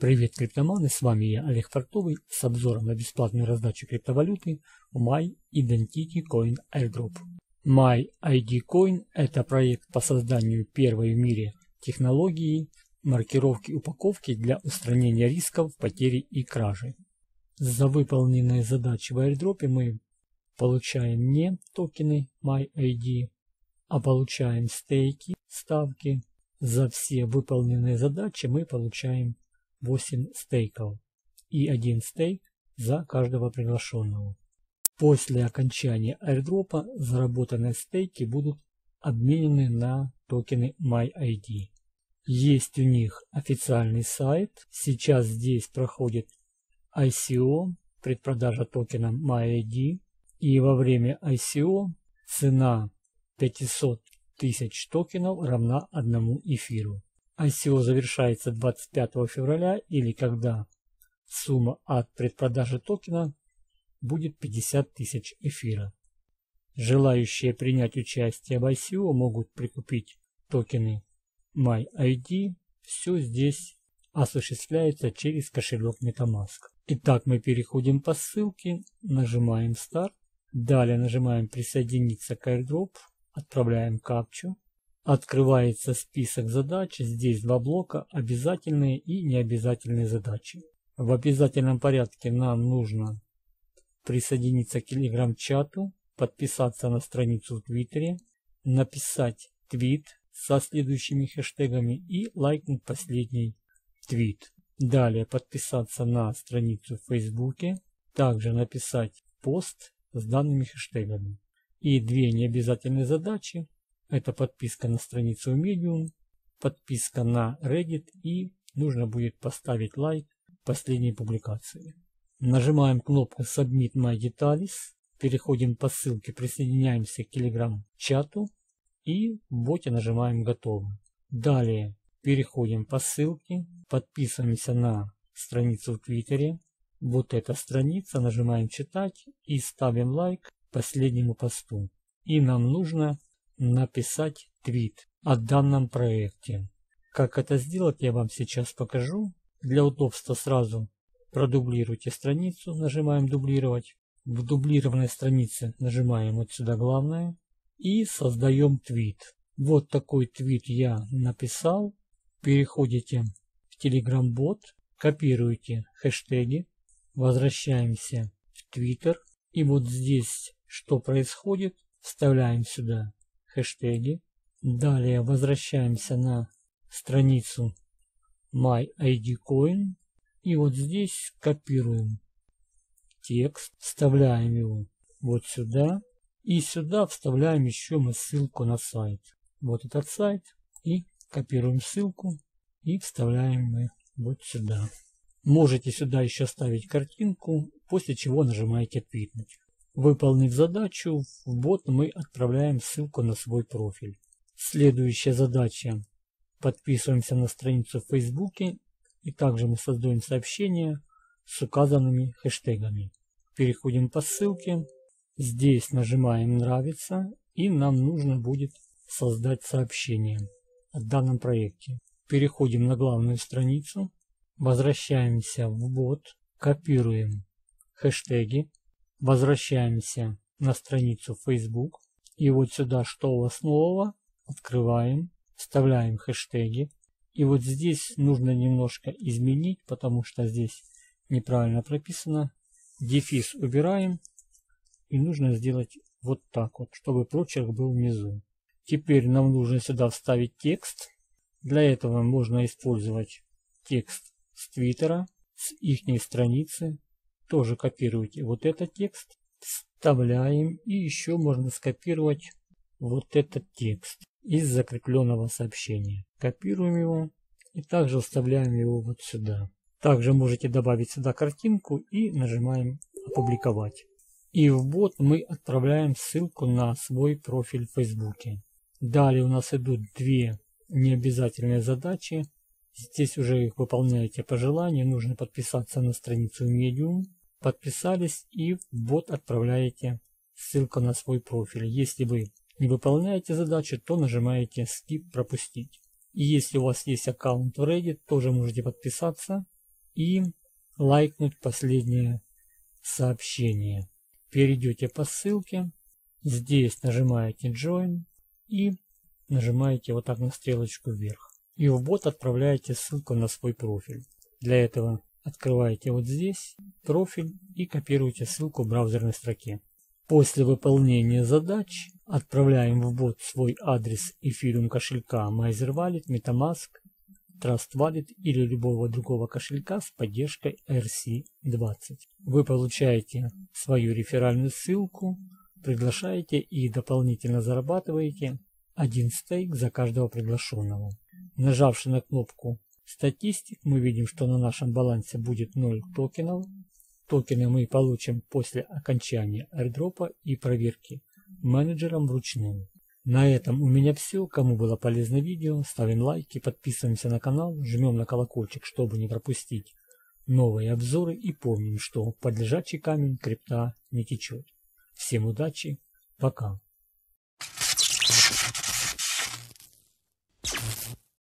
Привет, криптоманы, с вами я, Олег Фартовый, с обзором на бесплатную раздачу криптовалюты My Identity Coin Airdrop. My ID Coin – это проект по созданию первой в мире технологии маркировки упаковки для устранения рисков потери и кражи. За выполненные задачи в Airdrop мы получаем не токены My ID, а получаем ставки. За все выполненные задачи мы получаем 8 стейков и 1 стейк за каждого приглашенного. После окончания airdropа заработанные стейки будут обменены на токены MyID. Есть у них официальный сайт. Сейчас здесь проходит ICO, предпродажа токена MyID. И во время ICO цена 500 тысяч токенов равна 1 эфиру. ICO завершается 25 февраля или когда сумма от предпродажи токена будет 50 тысяч эфира. Желающие принять участие в ICO могут прикупить токены MyID. Все здесь осуществляется через кошелек MetaMask. Итак, мы переходим по ссылке, нажимаем старт, далее нажимаем присоединиться к airdrop, отправляем капчу. Открывается список задач, здесь два блока, обязательные и необязательные задачи. В обязательном порядке нам нужно присоединиться к Telegram-чату, подписаться на страницу в Твиттере, написать твит со следующими хэштегами и лайкнуть последний твит. Далее подписаться на страницу в Фейсбуке, также написать пост с данными хэштегами. И две необязательные задачи. Это подписка на страницу Medium, подписка на Reddit и нужно будет поставить лайк последней публикации. Нажимаем кнопку Submit My Details, переходим по ссылке, присоединяемся к Telegram-чату и в боте нажимаем Готово. Далее переходим по ссылке, подписываемся на страницу в Твиттере. Вот эта страница, нажимаем Читать и ставим лайк последнему посту. И нам нужно написать твит о данном проекте. Как это сделать, я вам сейчас покажу. Для удобства сразу продублируйте страницу, нажимаем дублировать. В дублированной странице нажимаем вот сюда главное и создаем твит. Вот такой твит я написал. Переходите в Telegram-бот, копируете хэштеги, возвращаемся в Twitter и вот здесь что происходит, вставляем сюда хэштеги. Далее возвращаемся на страницу MyIDCoin и вот здесь копируем текст, вставляем его вот сюда и сюда вставляем еще мы ссылку на сайт. Вот этот сайт и копируем ссылку и вставляем мы вот сюда. Можете сюда еще ставить картинку, после чего нажимаете «Твитнуть». Выполнив задачу, в бот мы отправляем ссылку на свой профиль. Следующая задача. Подписываемся на страницу в Фейсбуке и также мы создаем сообщение с указанными хэштегами. Переходим по ссылке. Здесь нажимаем «Нравится» и нам нужно будет создать сообщение о данном проекте. Переходим на главную страницу. Возвращаемся в бот. Копируем хэштеги. Возвращаемся на страницу Facebook и вот сюда что у вас нового, открываем, вставляем хэштеги и вот здесь нужно немножко изменить, потому что здесь неправильно прописано, дефис убираем и нужно сделать вот так вот, чтобы прочерк был внизу. Теперь нам нужно сюда вставить текст, для этого можно использовать текст с Твиттера, с ихней страницы. Тоже копируйте вот этот текст, вставляем и еще можно скопировать вот этот текст из закрепленного сообщения. Копируем его и также вставляем его вот сюда. Также можете добавить сюда картинку и нажимаем «Опубликовать». И в бот мы отправляем ссылку на свой профиль в Фейсбуке. Далее у нас идут две необязательные задачи. Здесь уже их выполняете по желанию. Нужно подписаться на страницу Medium. Подписались и в бот отправляете ссылку на свой профиль. Если вы не выполняете задачу, то нажимаете «Skip», «Пропустить». И если у вас есть аккаунт в Reddit, тоже можете подписаться и лайкнуть последнее сообщение. Перейдете по ссылке, здесь нажимаете Join и нажимаете вот так на стрелочку вверх. И в бот отправляете ссылку на свой профиль. Для этого открываете вот здесь профиль и копируете ссылку в браузерной строке. После выполнения задач отправляем в бот свой адрес эфириум кошелька MyzerWallet, MetaMask, TrustWallet или любого другого кошелька с поддержкой RC20. Вы получаете свою реферальную ссылку, приглашаете и дополнительно зарабатываете один стейк за каждого приглашенного. Нажавши на кнопку статистик, мы видим, что на нашем балансе будет 0 токенов. Токены мы получим после окончания airdropа и проверки менеджером вручную. На этом у меня все. Кому было полезно видео, ставим лайки, подписываемся на канал, жмем на колокольчик, чтобы не пропустить новые обзоры, и помним, что под лежачий камень крипта не течет. Всем удачи, пока!